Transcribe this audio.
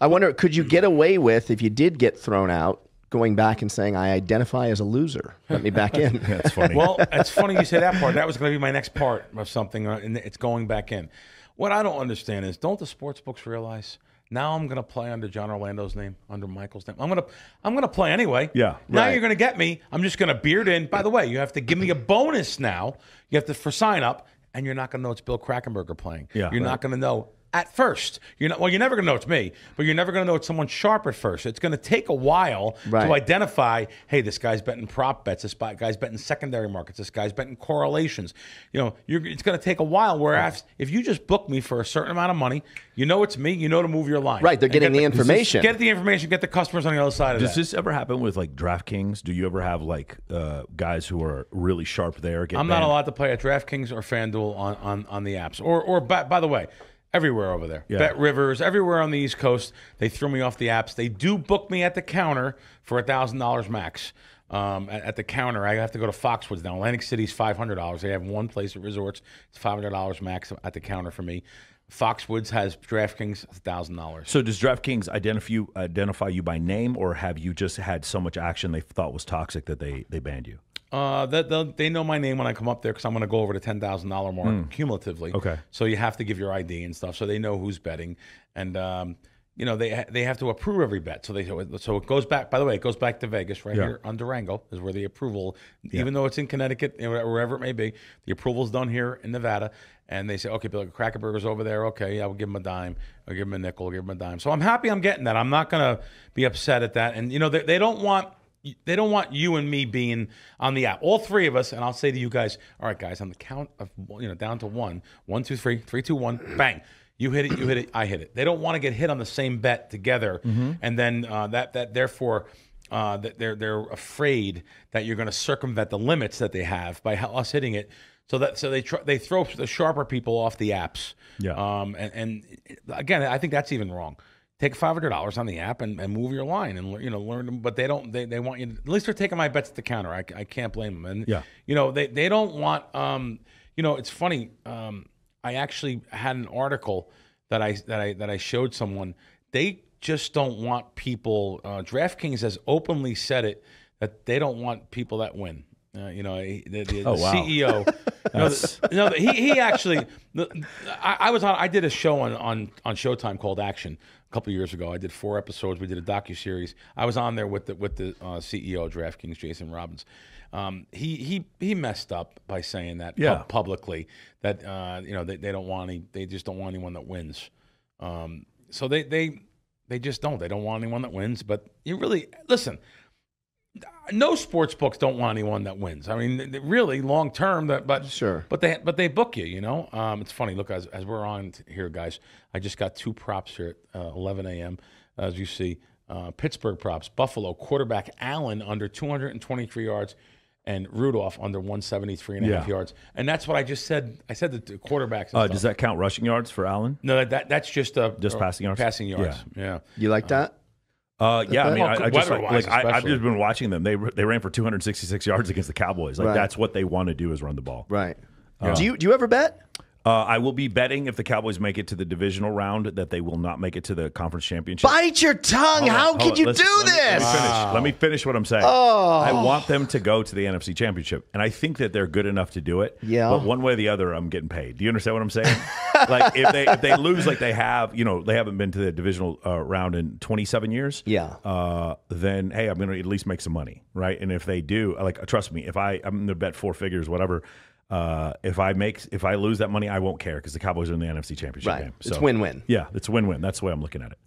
I wonder, could you get away with, if you did get thrown out, going back and saying, I identify as a loser. Let me back in. That's funny. Well, it's funny you say that part. That was going to be my next part of something, and it's going back in. What I don't understand is, don't the sports books realize, now I'm going to play under John Orlando's name, under Michael's name. I'm going to play anyway. Yeah. Now right. You're going to get me. I'm just going to beard in. By the way, you have to give me a bonus now. You have to for sign up, and you're not going to know it's Bill Krackomberger playing. Yeah, you're right. Not going to know. At first, you're not, well, you're never going to know it's me, but you're never going to know it's someone sharp at first. It's going to take a while right. to identify, hey, this guy's betting prop bets, this guy's betting secondary markets, this guy's betting correlations. You know, it's going to take a while, whereas if you just book me for a certain amount of money, you know it's me, you know to move your line. Right, they're getting the information. Get the information, get the customers on the other side of that. Does this ever happen with, like, DraftKings? Do you ever have, like, guys who are really sharp there? I'm not allowed to play at DraftKings or FanDuel on the apps. Or by the way, everywhere over there. Yeah. Bet Rivers, everywhere on the East Coast. They threw me off the apps. They do book me at the counter for $1,000 max. At the counter, I have to go to Foxwoods now. Atlantic City's $500. They have one place at Resorts. It's $500 max at the counter for me. Foxwoods has DraftKings $1,000. So does DraftKings identify you by name, or have you just had so much action they thought was toxic that they banned you? They know my name when I come up there because I'm going to go over the $10,000 mark cumulatively. Okay. So you have to give your ID and stuff, so they know who's betting, and you know they have to approve every bet. So it goes back. By the way, it goes back to Vegas right here on Durango is where the approval, even though it's in Connecticut and wherever it may be, the approval is done here in Nevada, and they say, okay, Bill Krackomberger's over there. Okay, I will give him a dime. I'll give him a nickel. I'll give him a dime. So I'm happy I'm getting that. I'm not going to be upset at that. And you know they don't want. They don't want you and me being on the app. All three of us, and I'll say to you guys, all right, guys, on the count of, you know, down to one, two, three, 3, 2, 1, bang. You hit it, I hit it. They don't want to get hit on the same bet together, and then they're afraid that you're going to circumvent the limits that they have by us hitting it. So they throw the sharper people off the apps. Yeah. And again, I think that's even wrong. Take $500 on the app and move your line and learn them, but they don't. They want you. At least they're taking my bets at the counter. I can't blame them. And they don't want. It's funny. I actually had an article that I showed someone. They just don't want people. DraftKings has openly said it that they don't want people that win. The CEO. He actually. I was on. I did a show on Showtime called Action. A couple of years ago, I did 4 episodes. We did a docuseries. I was on there with the CEO of DraftKings, Jason Robbins. He messed up by saying that publicly that they don't want any. They just don't want anyone that wins. So they just don't. They don't want anyone that wins. But you really listen. No sports books don't want anyone that wins. I mean, really long term. But they book you. It's funny. Look, as we're on here, guys, I just got 2 props here at 11 a.m. As you see, Pittsburgh props: Buffalo quarterback Allen under 223 yards, and Rudolph under 173.5 yards. And that's what I just said. I said the quarterbacks. Does that count rushing yards for Allen? No, that's just passing yards. Passing yards. Yeah. You like that? I mean, I've just been watching them. They ran for 266 yards against the Cowboys. Like that's what they want to do is run the ball. Right. Do you ever bet? I will be betting if the Cowboys make it to the divisional round that they will not make it to the conference championship. Bite your tongue! How could you do this? Let me finish what I'm saying. Oh. I want them to go to the NFC championship, and I think that they're good enough to do it. Yeah. But one way or the other, I'm getting paid. Do you understand what I'm saying? Like if they lose, like they have, they haven't been to the divisional round in 27 years. Yeah. Then hey, I'm going to at least make some money, right? And if they do, like trust me, if I'm going to bet 4 figures, whatever. If I lose that money, I won't care because the Cowboys are in the NFC Championship game. So, it's win-win. Yeah, it's win-win. That's the way I'm looking at it.